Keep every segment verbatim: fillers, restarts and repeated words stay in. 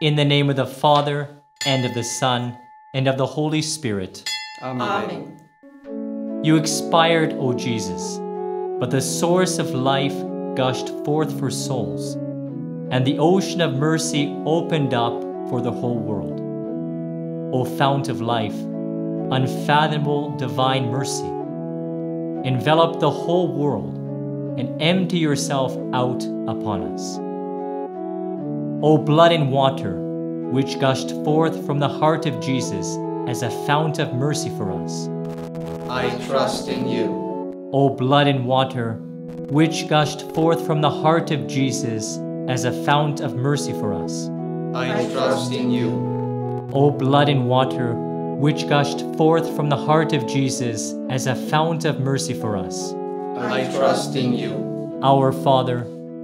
In the name of the Father, and of the Son, and of the Holy Spirit. Amen. Amen. You expired, O Jesus, but the source of life gushed forth for souls, and the ocean of mercy opened up for the whole world. O fount of life, unfathomable divine mercy, envelop the whole world and empty yourself out upon us. O blood and water, which gushed forth from the heart of Jesus as a fount of mercy for us. I trust in you. O blood and water, which gushed forth from the heart of Jesus as a fount of mercy for us. I trust in you. O blood and water, which gushed forth from the heart of Jesus as a fount of mercy for us. I trust in you. Our Father,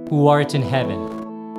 who art in heaven,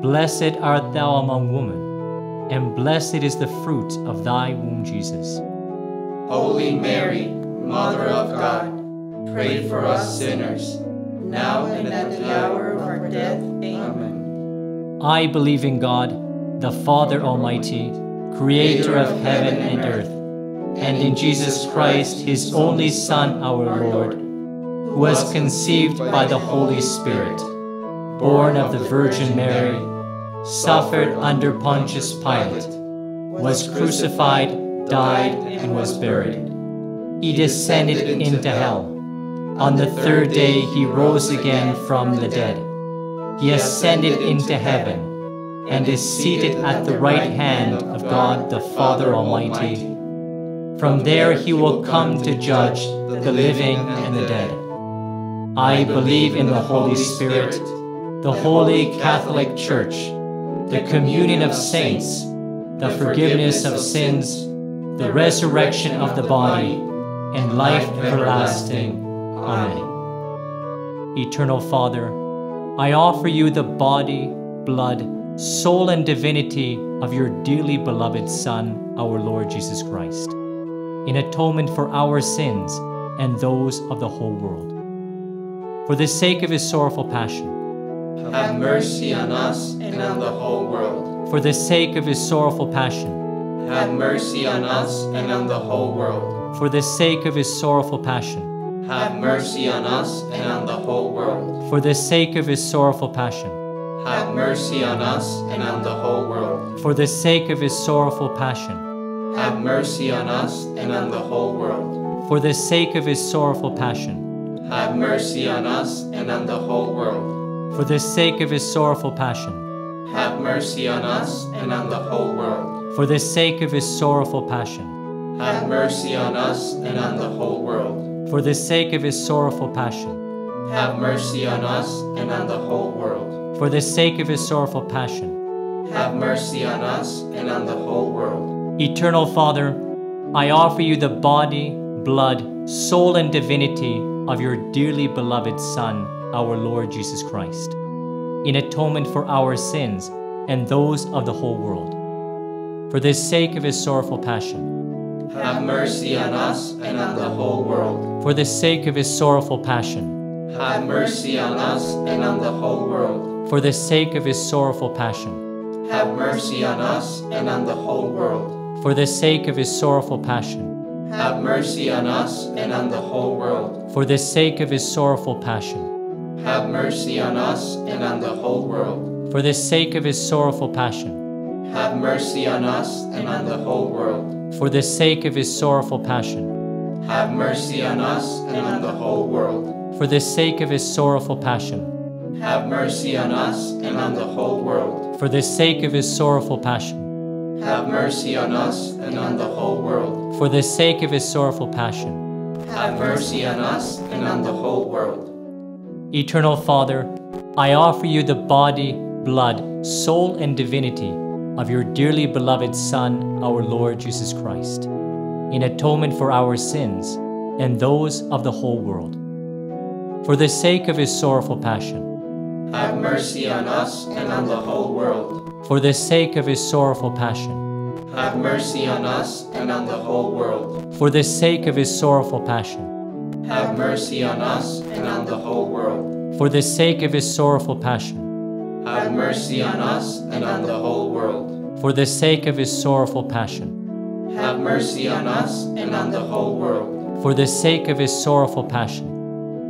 Blessed art thou among women, and blessed is the fruit of thy womb, Jesus. Holy Mary, Mother of God, pray for us sinners, now and at the hour of our death. Amen. I believe in God, the Father Almighty, Creator of heaven and earth, and in Jesus Christ, his only Son, our Lord, who was conceived by the Holy Spirit, born of the Virgin Mary, suffered under Pontius Pilate, was crucified, died, and was buried. He descended into hell. On the third day he rose again from the dead. He ascended into heaven, and is seated at the right hand of God the Father Almighty. From there he will come to judge the living and the dead. I believe in the Holy Spirit, the Holy Catholic Church, the communion of saints, the forgiveness of sins, the resurrection of the body, and life everlasting. Amen. Eternal Father, I offer you the body, blood, soul and divinity of your dearly beloved Son, our Lord Jesus Christ, in atonement for our sins and those of the whole world. For the sake of his sorrowful passion, have mercy on us and on the whole world. For the sake of his sorrowful passion, have mercy on us and on the whole world. For the sake of his sorrowful passion, have mercy on us and on the whole world. For the sake of his sorrowful passion, have mercy on us and on the whole world. For the sake of his sorrowful passion, have mercy on us and on the whole world. For the sake of his sorrowful passion, have mercy on us and on the whole world. For the sake of his sorrowful passion, have mercy on us and on the whole world. For the sake of his sorrowful passion, have mercy on us and on the whole world. For the sake of his sorrowful passion, have mercy on us and on the whole world. For the sake of his sorrowful passion, have mercy on us and on the whole world. Eternal Father, I offer you the body, blood, soul, and divinity of your dearly beloved Son, our Lord Jesus Christ, in atonement for our sins and those of the whole world. For the sake of his sorrowful passion, have mercy on us and on the whole world. For the sake of his sorrowful passion, have mercy on us and on the whole world. For the sake of his sorrowful passion, have mercy on us and on the whole world. For the sake of his sorrowful passion, have mercy on us and on the whole world. For the sake of his sorrowful passion, have mercy on us and on the whole world. For the sake of his sorrowful passion, have mercy on us and on the whole world. For the sake of his sorrowful passion, have mercy on us and on the whole world. For the sake of his sorrowful passion, have mercy on us and on the whole world. For the sake of his sorrowful passion, have mercy on us and on the whole world. For the sake of his sorrowful passion, have mercy on us and on the whole world. Eternal Father, I offer you the body, blood, soul, and divinity of your dearly beloved Son, our Lord Jesus Christ, in atonement for our sins and those of the whole world. For the sake of his sorrowful passion, have mercy on us and on the whole world. For the sake of his sorrowful passion, have mercy on us and on the whole world. For the sake of his sorrowful passion, have mercy on us and on the whole world. For the sake of his sorrowful passion, have mercy on us and on the whole world. For the sake of his sorrowful passion, have mercy on us and on the whole world. For the sake of his sorrowful passion,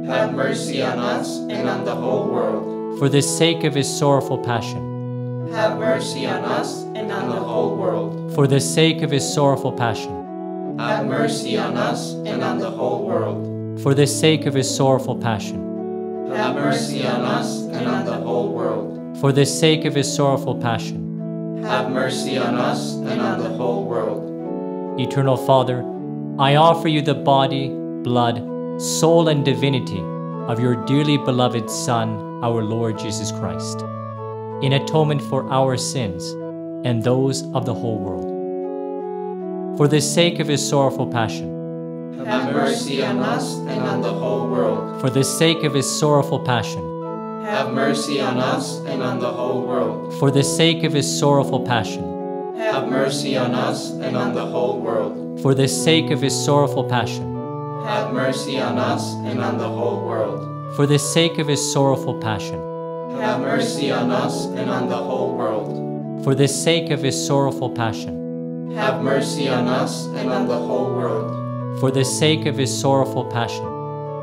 have mercy on us and on the whole world. For the sake of his sorrowful passion, have mercy on us and on the whole world. For the sake of his sorrowful passion, have mercy on us and on the whole world. For the sake of his sorrowful passion, have mercy on us and on the whole world. For the sake of his sorrowful passion, have mercy on us and on the whole world. Eternal Father, I offer you the body, blood, soul and divinity of your dearly beloved Son, our Lord Jesus Christ, in atonement for our sins and those of the whole world. For the sake of his sorrowful passion, have mercy on us and on the whole world. For the sake of his sorrowful passion, have mercy on us and on the whole world. For the sake of his sorrowful passion, have mercy on us and on the whole world. For the sake of his sorrowful passion, have mercy on us and on the whole world. For the sake of his sorrowful passion, have mercy on us and on the whole world. For the sake of his sorrowful passion, have mercy on us and on the whole world. For the sake of his sorrowful passion,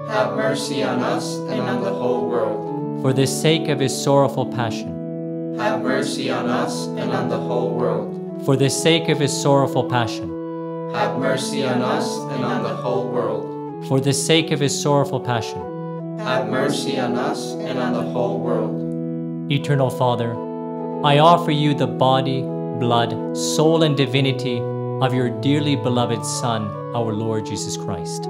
have mercy on us and on the whole world. For the sake of his sorrowful passion, have mercy on us and on the whole world. For the sake of his sorrowful passion, have mercy on us and on the whole world. For the sake of his sorrowful passion, have mercy on us and on the whole world. Eternal Father, I offer you the body, blood, soul, and divinity of your dearly beloved Son, our Lord Jesus Christ,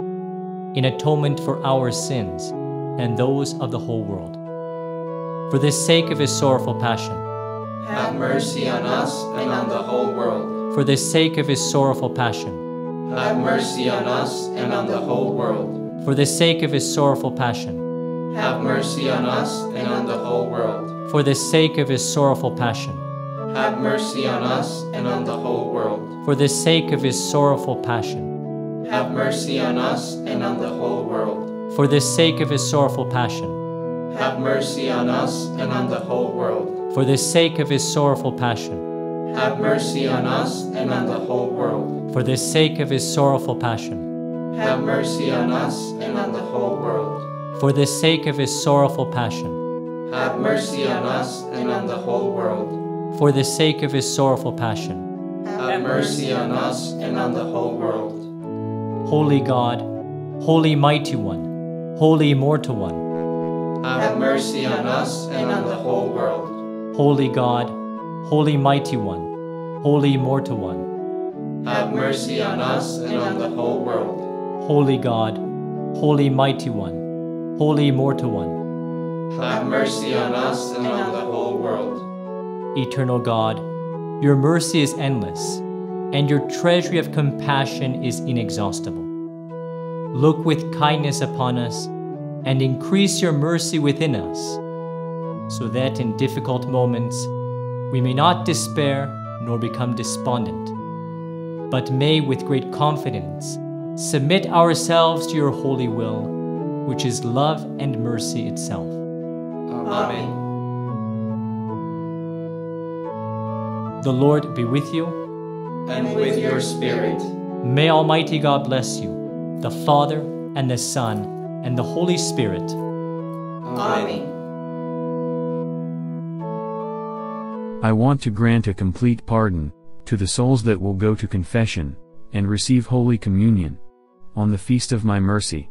in atonement for our sins and those of the whole world. For the sake of his sorrowful passion, have mercy on us and on the whole world. For the sake of his sorrowful passion, have mercy on us and on the whole world. For the sake of his sorrowful passion, have mercy on us and on the whole world. For the sake of his sorrowful passion, have mercy on us and on the whole world. For the sake of his sorrowful passion, have mercy on us and on the whole world. For the sake of his sorrowful passion, have mercy on us and on the whole world. For the sake of his sorrowful passion, have mercy on us and on the whole world. For the sake of his sorrowful passion, have mercy on us and on the whole world. For the sake of his sorrowful passion, have mercy on us and on the whole world. For the sake of his sorrowful passion, have mercy on us and on the whole world. Holy God, Holy Mighty One, Holy Immortal One, have mercy on us and on the whole world. Holy God, Holy Mighty One, Holy Immortal One, have mercy on us and on the whole world. Holy God, Holy Mighty One, Holy Immortal One, have mercy on us and on the whole world. Eternal God, your mercy is endless, and your treasury of compassion is inexhaustible. Look with kindness upon us, and increase your mercy within us, so that in difficult moments, we may not despair nor become despondent, but may with great confidence submit ourselves to your holy will, which is love and mercy itself. Amen. The Lord be with you. And with your spirit. May Almighty God bless you, the Father and the Son and the Holy Spirit. Amen. I want to grant a complete pardon to the souls that will go to confession and receive Holy Communion on the Feast of my Mercy.